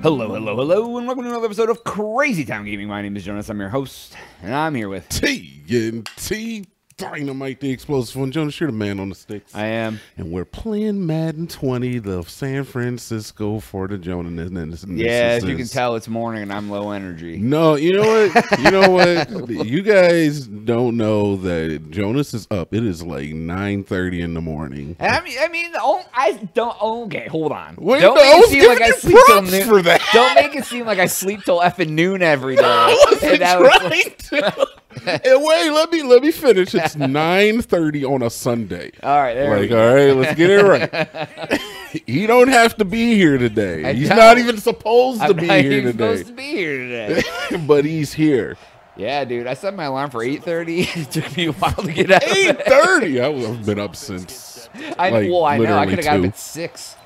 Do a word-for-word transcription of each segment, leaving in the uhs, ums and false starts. Hello, hello, hello, and welcome to another episode of Crazy Town Gaming. My name is Jonas, I'm your host, and I'm here with T N T Dinomight, the explosive one. Jonas, you're the man on the sticks. I am. And we're playing Madden twenty, the San Francisco for the Jonas. Yeah, as you can tell, it's morning and I'm low energy. No, you know what? You know what? You guys don't know that Jonas is up. It is like nine thirty in the morning. I mean, I mean, I don't. Okay, hold on. Wait, don't no, make it seem like I sleep till noon. Don't make it seem like I sleep till effing noon every day. I wasn't trying was to. And wait, let me let me finish. It's nine thirty on a Sunday. All right, there like, we go. All right, let's get it right. You don't have to be here today. I he's don't. not even supposed to I'm be not here even today. Supposed to be here today, but he's here. Yeah, dude. I set my alarm for eight thirty. It took me a while to get out. Eight thirty. I've been up since. I like, well, I know. I could have got up at six.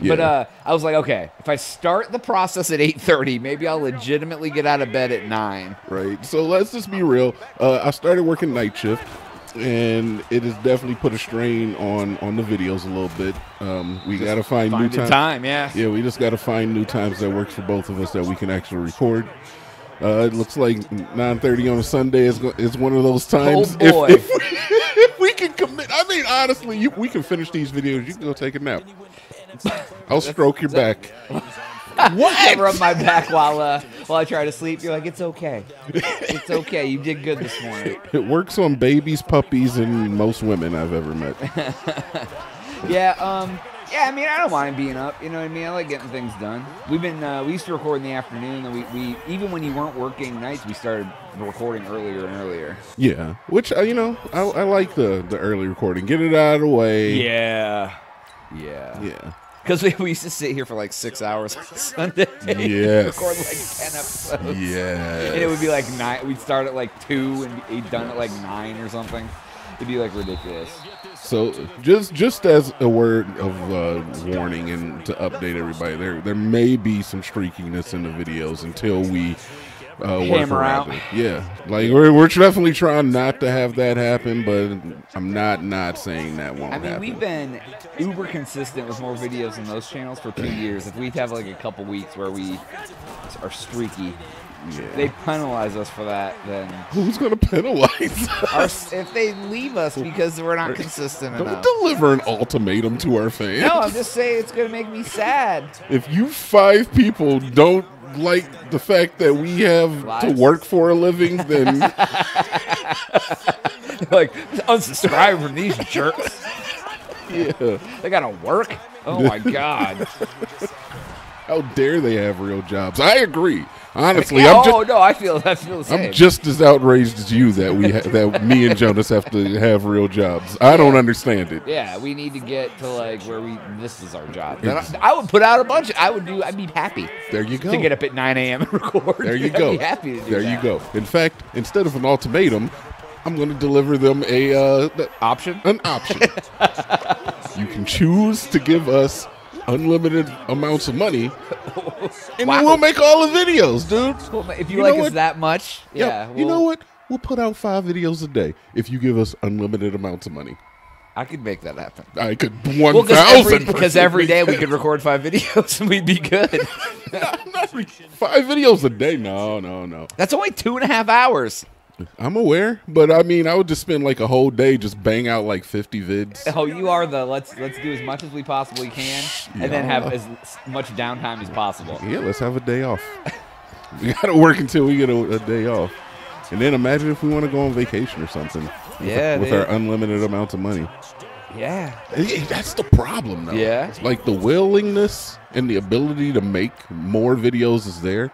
Yeah. But uh, I was like, okay, if I start the process at eight thirty, maybe I'll legitimately get out of bed at nine. Right. So let's just be real. Uh, I started working night shift, and it has definitely put a strain on, on the videos a little bit. Um, we got to find, find new time. time. Yeah, yeah, we just got to find new times that works for both of us that we can actually record. Uh, it looks like nine thirty on a Sunday is, is one of those times. Oh, boy. If, if we, if we can commit. I mean, honestly, you, we can finish these videos. You can go take a nap. I'll stroke your back. What? I rub my back while uh, while I try to sleep. You're like, it's okay. It's okay. You did good this morning. It works on babies, puppies, and most women I've ever met. yeah. Um. Yeah. I mean, I don't mind being up. You know what I mean? I like getting things done. We've been. Uh, we used to record in the afternoon. And we, we even when you weren't working nights, we started recording earlier and earlier. Yeah. Which uh, you know, I, I like the the early recording. Get it out of the way. Yeah. Yeah. Yeah. Because we, we used to sit here for like six hours on Sunday. Yeah. Record like ten episodes. Yeah. And it would be like nine. We'd start at like two and be done at like nine or something. It'd be like ridiculous. So just just as a word of uh, warning and to update everybody, there there may be some streakiness in the videos until we uh, work around it. Yeah. Like we're we're definitely trying not to have that happen, but I'm not not saying that won't happen. I mean, happen. We've been uber consistent with more videos on those channels for two years. If we have like a couple weeks where we are streaky, yeah. They penalize us for that. Then who's going to penalize us? Our, if they leave us because we're not consistent Don't enough? Don't deliver an ultimatum to our fans. No, I'm just saying it's going to make me sad. If you five people don't like the fact that we have Lives. to work for a living, then like unsubscribe from these jerks. Yeah, they gotta work. Oh my god! How dare they have real jobs? I agree. Honestly, like, I'm oh just, no, I feel I feel the same. I'm just as outraged as you that we ha that me and Jonas have to have real jobs. I yeah. don't understand it. Yeah, we need to get to like where we this is our job. I, I would put out a bunch. I would do. I'd be happy. There you go. To get up at nine A M and record. There you I'd go. Be happy to do there that. you go. In fact, instead of an ultimatum, I'm going to deliver them a uh, option. An option. You can choose to give us unlimited amounts of money, and wow. we'll make all the videos, dude. If you, you like us what? that much, yeah. yeah we'll, you know what? We'll put out five videos a day if you give us unlimited amounts of money. I could make that happen. I could one well, thousand because every day we could record five videos and we'd be good. not, not five videos a day? No, no, no. That's only two and a half hours. I'm aware, but I mean, I would just spend like a whole day just bang out like fifty vids. Oh, you are the let's let's do as much as we possibly can, and yeah. then have as much downtime as possible. Yeah, let's have a day off. We gotta work until we get a, a day off, and then imagine if we want to go on vacation or something. With yeah, a, with dude. our unlimited amounts of money. Yeah, that's the problem, though. Yeah, it's like the willingness and the ability to make more videos is there,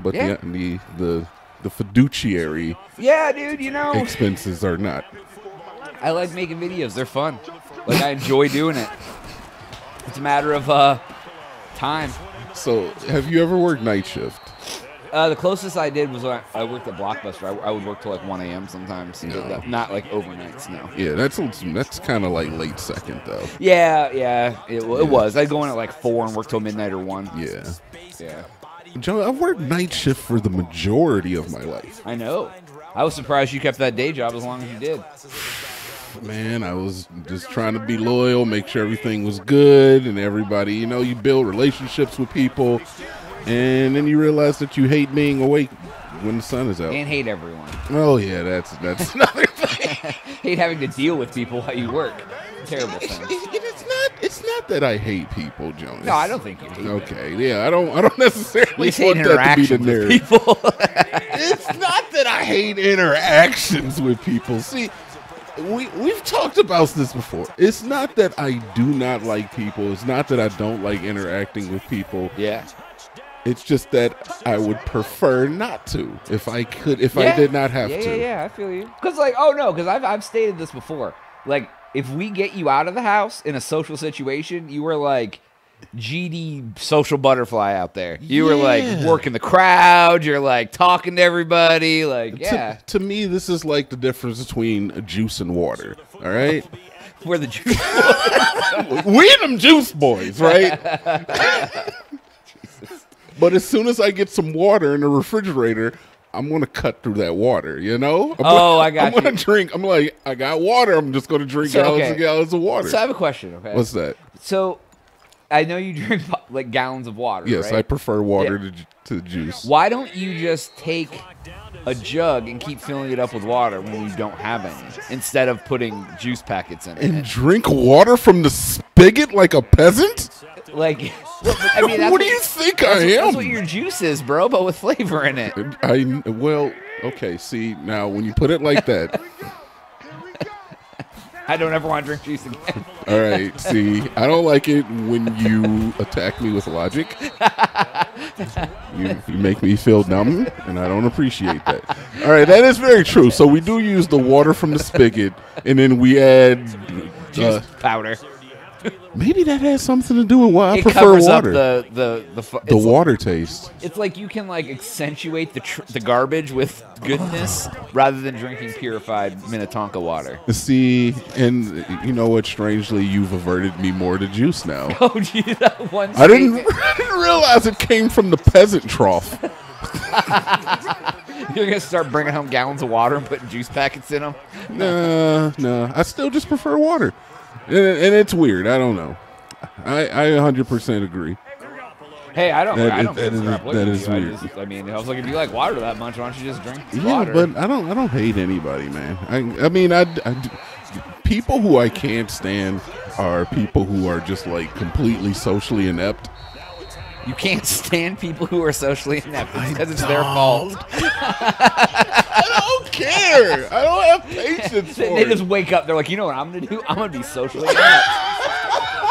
but yeah. the the. the The fiduciary yeah, dude, you know, expenses are not. I like making videos. They're fun. Like, I enjoy doing it. It's a matter of uh, time. So, have you ever worked night shift? Uh, the closest I did was when I, I worked at Blockbuster. I, I would work till like one A M sometimes. No. Not like overnights, no. Yeah, that's that's kind of like late second, though. Yeah, yeah, it, it yeah. was. I'd go in at like four and work till midnight or one. Yeah. Yeah. Joe, I've worked night shift for the majority of my life. I know. I was surprised you kept that day job as long as you did. off, man. I was just trying to be loyal, make sure everything was good and everybody, you know, you build relationships with people. And then you realize that you hate being awake when the sun is out. And hate everyone. Oh, yeah, that's that's another thing. Hate having to deal with people while you work. Terrible thing. It, it, it's not. It's not that I hate people, Jonas. No, I don't think you hate Okay, them. yeah, I don't. I don't necessarily want that to be the narrative. People. It's not that I hate interactions with people. See, we we've talked about this before. It's not that I do not like people. It's not that I don't like interacting with people. Yeah. It's just that I would prefer not to if I could, if yeah. I did not have yeah, to. Yeah, yeah, I feel you. Because, like, oh, no, because I've, I've stated this before. Like, if we get you out of the house in a social situation, you were like G D social butterfly out there. You yeah. were, like, working the crowd. You're, like, talking to everybody. Like, yeah. To, to me, this is, like, the difference between juice and water, all right? We're the juice boys. We're them juice boys, right? But as soon as I get some water in the refrigerator, I'm going to cut through that water, you know? I'm oh, like, I got I'm going to drink. I'm like, I got water. I'm just going to drink so, gallons okay. and gallons of water. So I have a question, okay? What's that? So I know you drink, like, gallons of water, Yes, right? I prefer water yeah. to, to juice. Why don't you just take a jug and keep filling it up with water when you don't have any, instead of putting juice packets in it? And drink water from the spigot like a peasant? Like, I mean, what do you think I am? That's what your juice is, bro, but with flavor in it. I well, okay. See, now when you put it like that, I don't ever want to drink juice again. All right. See, I don't like it when you attack me with logic. You, you make me feel dumb, and I don't appreciate that. All right, that is very true. So we do use the water from the spigot, and then we add juice uh, powder. Maybe that has something to do with why I it prefer water. Up the the the, the water like, taste. It's like you can like accentuate the tr the garbage with goodness rather than drinking purified Minnetonka water. See, and you know what? Strangely, you've averted me more to juice now. Oh, gee, that one. I didn't, I didn't realize it came from the peasant trough. You're gonna start bringing home gallons of water and putting juice packets in them? Nah, nah. I still just prefer water. And it's weird. I don't know. I, I one hundred percent agree. Hey, I don't. That I don't. Is, that is, that is weird. I, just, I mean, I was like, if you like water that much, why don't you just drink yeah, water? Yeah, but I don't. I don't hate anybody, man. I. I mean, I, I do. People who I can't stand are people who are just like completely socially inept. You can't stand people who are socially inept because it's their fault. I don't care. I don't have patience for it. They just wake up. They're like, you know what I'm going to do? I'm going to be socially inept.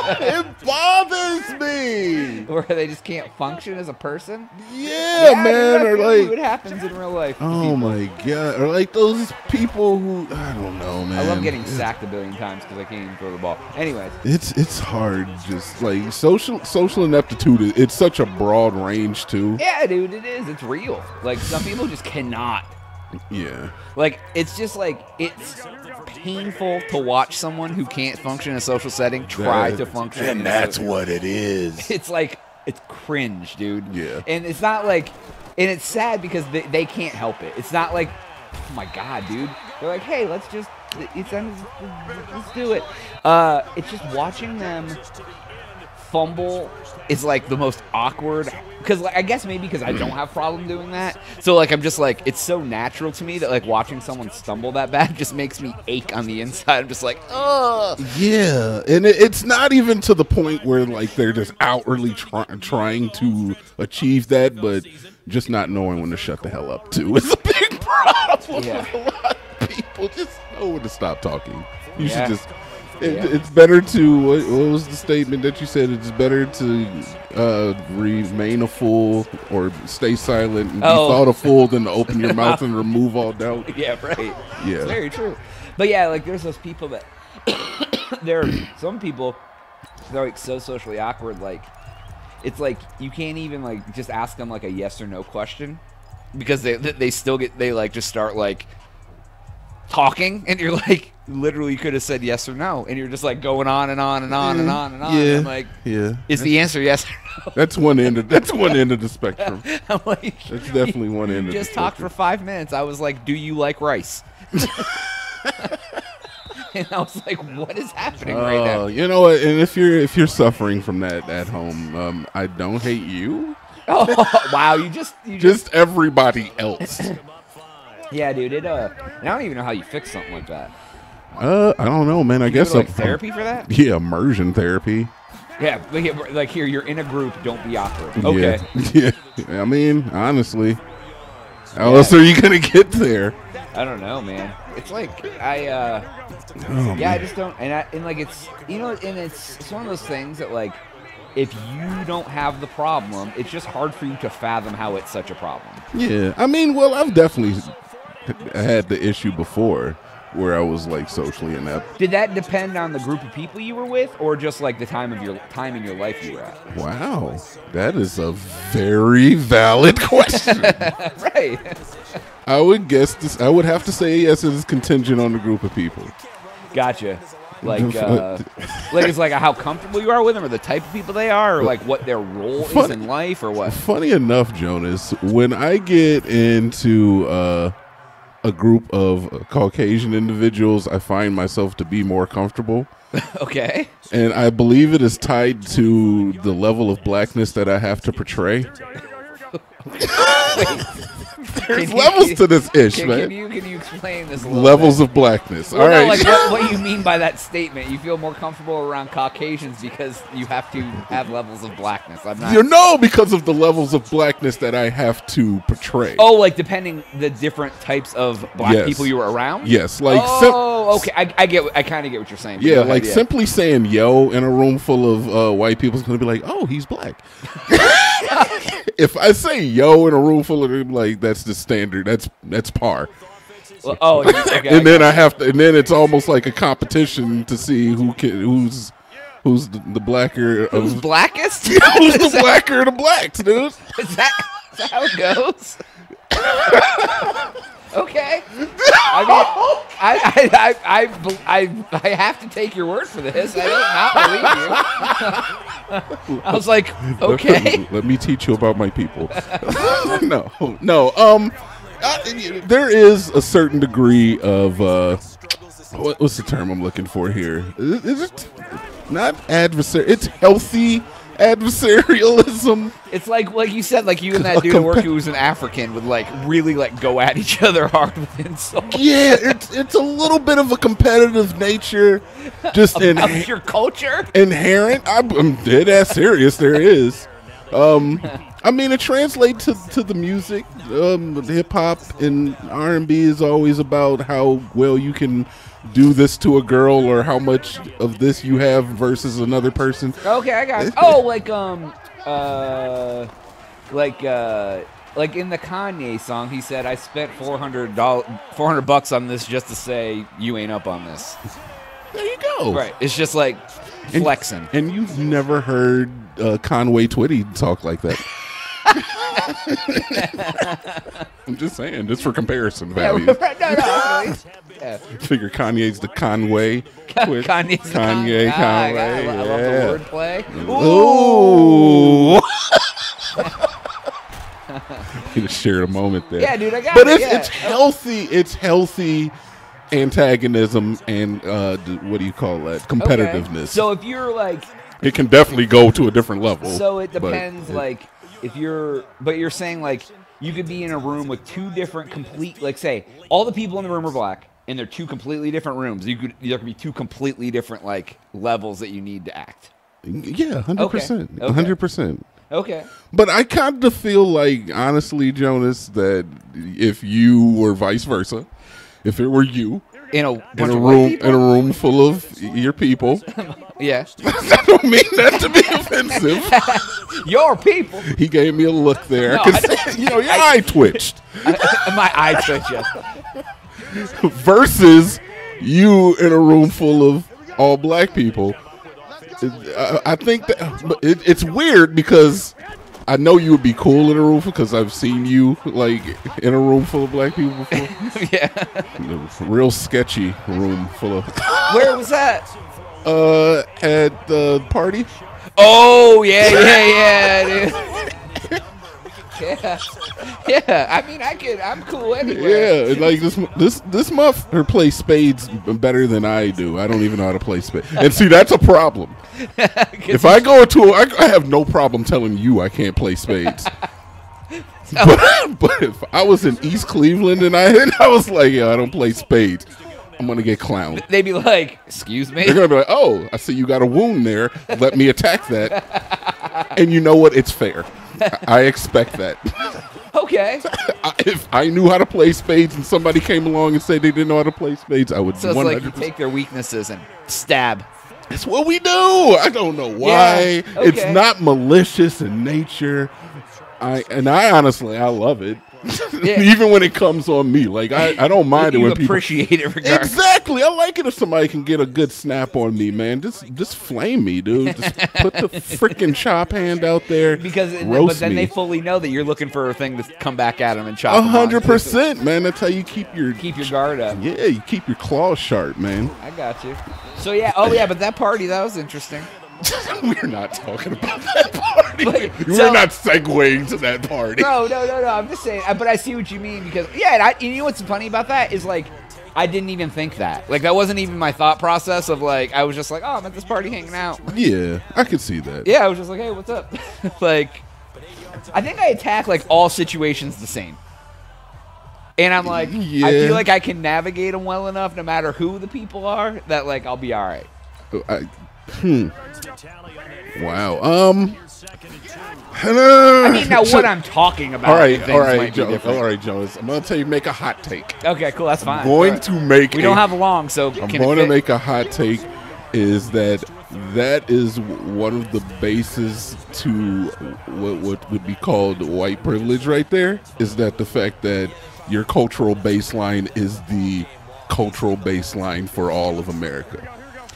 It bothers me. Or they just can't function as a person? Yeah, yeah man. Or like, what happens in real life. Oh, my God. Or like those people who, I don't know, man. I love getting sacked a billion times because I can't even throw the ball. Anyways. It's it's hard. Just like social social ineptitude, it's such a broad range, too. Yeah, dude, it is. It's real. Like, some people just cannot. Yeah. Like, it's just like, it's painful to watch someone who can't function in a social setting try that, to function. And that's what it is. It's like, it's cringe, dude. Yeah. And it's not like, and it's sad because they, they can't help it. It's not like, oh my God, dude. They're like, hey, let's just, it's, let's do it. Uh, it's just watching them fumble is like the most awkward. Because like, I guess maybe because I don't have problem doing that. So like I'm just like, it's so natural to me that like watching someone stumble that bad just makes me ache on the inside. I'm just like, oh. Yeah, and it, it's not even to the point where like they're just outwardly try trying to achieve that, but just not knowing when to shut the hell up too. It's a big problem yeah. with a lot of people. Just know when to stop talking. You yeah. should just... It, yeah. It's better to, what, what was the statement that you said? It's better to uh, remain a fool or stay silent and oh. be thought a fool than to open your mouth and remove all doubt. Yeah, right. Yeah. It's very true. But yeah, like there's those people that, there are some people that are like so socially awkward, like, it's like you can't even like just ask them like a yes or no question because they, they still get, they like just start like talking and you're like, literally could have said yes or no, and you're just like going on and on and on yeah, and on and on. Yeah, and I'm like, yeah. Is the answer yes or no? That's one end of that's one end of the spectrum. I'm like, that's definitely one end of the spectrum. Just talked for five minutes. I was like, do you like rice? And I was like, what is happening uh, right now? You know what? And if you're if you're suffering from that at home, um, I don't hate you. Oh wow! You just you just, just everybody else. Yeah, dude. It uh, and I don't even know how you fix something like that. Uh, I don't know, man. I you guess go to, like, a, therapy for that. Yeah, immersion therapy. Yeah, like, like here, you're in a group. Don't be awkward. Okay. Yeah. Yeah. I mean, honestly, how yeah. else are you gonna get there? I don't know, man. It's like I, uh, oh, yeah, man. I just don't, and I, and like it's, you know, and it's, it's one of those things that like, if you don't have the problem, it's just hard for you to fathom how it's such a problem. Yeah, I mean, well, I've definitely had the issue before where I was like socially inept. Did that depend on the group of people you were with, or just like the time of your time in your life you were at? Wow, that is a very valid question. Right. I would guess this. I would have to say yes. It is contingent on the group of people. Gotcha. Like, uh, like it's like how comfortable you are with them, or the type of people they are, or like what their role funny, is in life, or what. Funny enough, Jonas, when I get into uh, a group of Caucasian individuals, I find myself to be more comfortable. Okay. And I believe it is tied to the level of blackness that I have to portray. There's can levels you, to this ish, can, man. Can you, can you explain this a little Levels bit? Of blackness. Well, all no, right. Like, what, what you mean by that statement? You feel more comfortable around Caucasians because you have to have levels of blackness. I'm not. You know, because of the levels of blackness that I have to portray. Oh, like depending the different types of black yes. people you were around? Yes. Like oh, okay. I, I get. I kind of get what you're saying. Yeah, like idea. Simply saying yo in a room full of uh, white people is going to be like, oh, he's black. If I say yo in a room full of them, like that's the standard. That's that's par. Well, oh, okay, and I then I have to, and then it's almost like a competition to see who can, who's who's the, the blacker, who's of, blackest, yeah, who's the that, blacker of the blacks, dude. Is that, is that how it goes? Okay. I mean, I, I, I, I, I have to take your word for this. I don't not believe you. I was like, okay. Let me teach you about my people. No, no. Um, I, there is a certain degree of uh, what, what's the term I'm looking for here? Is it not adversary? It's healthy. Adversarialism. It's like, like you said, like you and that dude at work who was an African would like really like go at each other hard with insults. Yeah, it's it's a little bit of a competitive nature, just in your culture inherent. I'm, I'm dead ass serious. There is, um, I mean, it translates to to the music. Um, hip hop and R and B is always about how well you can do this to a girl, or how much of this you have versus another person. Okay, I got it. Oh, like um, uh, like uh, like in the Kanye song, he said, "I spent four hundred dollars, four hundred bucks on this just to say you ain't up on this." There you go. Right. It's just like flexing. And, and you've never heard uh, Conway Twitty talk like that. I'm just saying, just for comparison value. Yeah, right, no, no, yeah. Figure Kanye's the Conway. Kanye's Kanye, the Con Conway. I, I, yeah. I love the wordplay. Ooh. You just shared a moment there. Yeah, dude, I got but it. But it's, yeah. it's healthy. It's healthy antagonism and uh, what do you call that? Competitiveness. Okay. So if you're like, it can definitely go to a different level. So it depends, but, like. If you're, but you're saying like you could be in a room with two different complete, like say all the people in the room are black and they're two completely different rooms. You could, there could be two completely different like levels that you need to act. Yeah, one hundred percent. Okay. one hundred percent. Okay. But I kind of feel like, honestly, Jonas, that if you were vice versa, if it were you in a, in a room, in a room full of your people. Yeah. I don't mean that to be offensive. Your people. He gave me a look there. No, you know, your I, eye twitched. I, my eye twitched, yeah. Versus you in a room full of all black people. I, I think that it, it's weird because I know you would be cool in a room because I've seen you like in a room full of black people before. Yeah. Real sketchy room full of. Where was that? Uh, at the party. Oh yeah, yeah, yeah, dude. Yeah, yeah. I mean, I could. I'm cool anywhere. Yeah, like this. This this muff her plays spades better than I do. I don't even know how to play spades. And see, that's a problem. If I go into, a, I, I have no problem telling you I can't play spades. But, but if I was in East Cleveland and I and I was like, yo, I don't play spades, I'm gonna get clowned. They'd be like, "Excuse me." They're gonna be like, "Oh, I see you got a wound there. Let me attack that." And you know what? It's fair. I expect that. Okay. If I knew how to play spades and somebody came along and said they didn't know how to play spades, I would. So it's one hundred percent like you take their weaknesses and stab. That's what we do. I don't know why. Yeah, okay. It's not malicious in nature. I and I honestly, I love it. Yeah. Even when it comes on me, like I, I don't mind you it when appreciate people appreciate it. Regardless. Exactly, I like it if somebody can get a good snap on me, man. Just, just flame me, dude. Just put the freaking chop hand out there. Because, roast but then me. They fully know that you're looking for a thing to come back at them and chop. A hundred percent, man. That's how you keep your keep your guard up. Yeah, you keep your claws sharp, man. I got you. So yeah, oh yeah, but that party that was interesting. We're not talking about that party. But, We're so, not segueing to that party. No, no, no, no. I'm just saying. But I see what you mean because, yeah, and I, and you know what's funny about that is, like, I didn't even think that. Like, that wasn't even my thought process of, like, I was just like, oh, I'm at this party hanging out. Yeah, I could see that. Yeah, I was just like, hey, what's up? Like, I think I attack, like, all situations the same. And I'm like, yeah. I feel like I can navigate them well enough no matter who the people are that, like, I'll be all right. Oh, I... Hmm. Wow. Um. I mean, now what I'm talking about. All right, all right, Joe, all right, Jonas. I'm gonna tell you, make a hot take. Okay, cool. That's fine. I'm going right. to make. We a, don't have long, so I'm going to make a hot take. Is that that is one of the bases to what what would be called white privilege, right there? Is that the fact that your cultural baseline is the cultural baseline for all of America?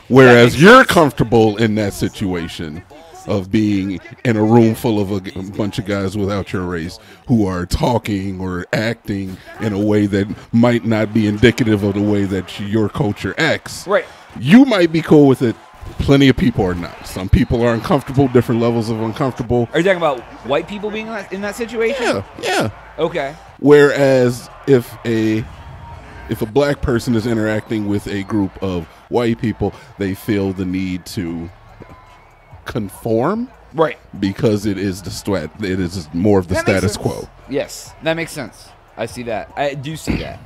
Whereas you're comfortable in that situation of being in a room full of a, a bunch of guys without your race who are talking or acting in a way that might not be indicative of the way that your culture acts. Right. You might be cool with it. Plenty of people are not. Some people are uncomfortable, different levels of uncomfortable. Are you talking about white people being in that situation? Yeah. Yeah. Okay. Whereas if a... If a black person is interacting with a group of white people, they feel the need to conform, right? Because it is the stat, it is more of the that status quo. Yes, that makes sense. I see that. I do see that.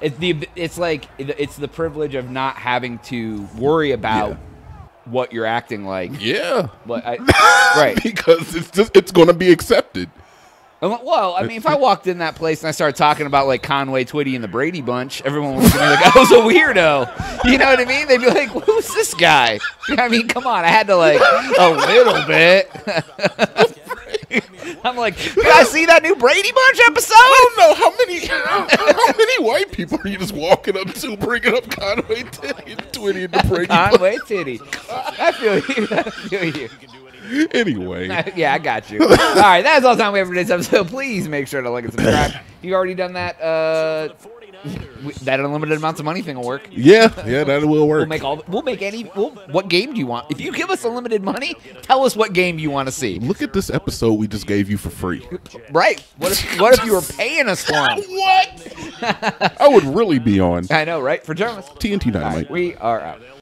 It's the it's like it's the privilege of not having to worry about. Yeah. What you're acting like. Yeah, but I, right because it's just, it's going to be accepted. Well, I mean, if I walked in that place and I started talking about, like, Conway Twitty and the Brady Bunch, everyone was going to be like, I was a weirdo. You know what I mean? They'd be like, who's this guy? I mean, come on. I had to, like, a little bit. I'm like, did I see that new Brady Bunch episode? I don't know. How many, how many white people are you just walking up to bringing up Conway Twitty and, Twitty and the Brady Conway Bunch? Conway Twitty. I feel you. I feel you. Anyway. Yeah, I got you. All right, that's all the time we have for today's episode. Please make sure to like and subscribe. You've already done that. Uh, that unlimited amounts of money thing will work. Yeah, yeah, that will work. We'll make all. We'll make any. We'll, what game do you want? If you give us unlimited money, tell us what game you want to see. Look at this episode we just gave you for free. Right. What if, what if you were paying us for it? What? I would really be on. I know, right? For Jonas. T N T Dinomight. Right, we are out.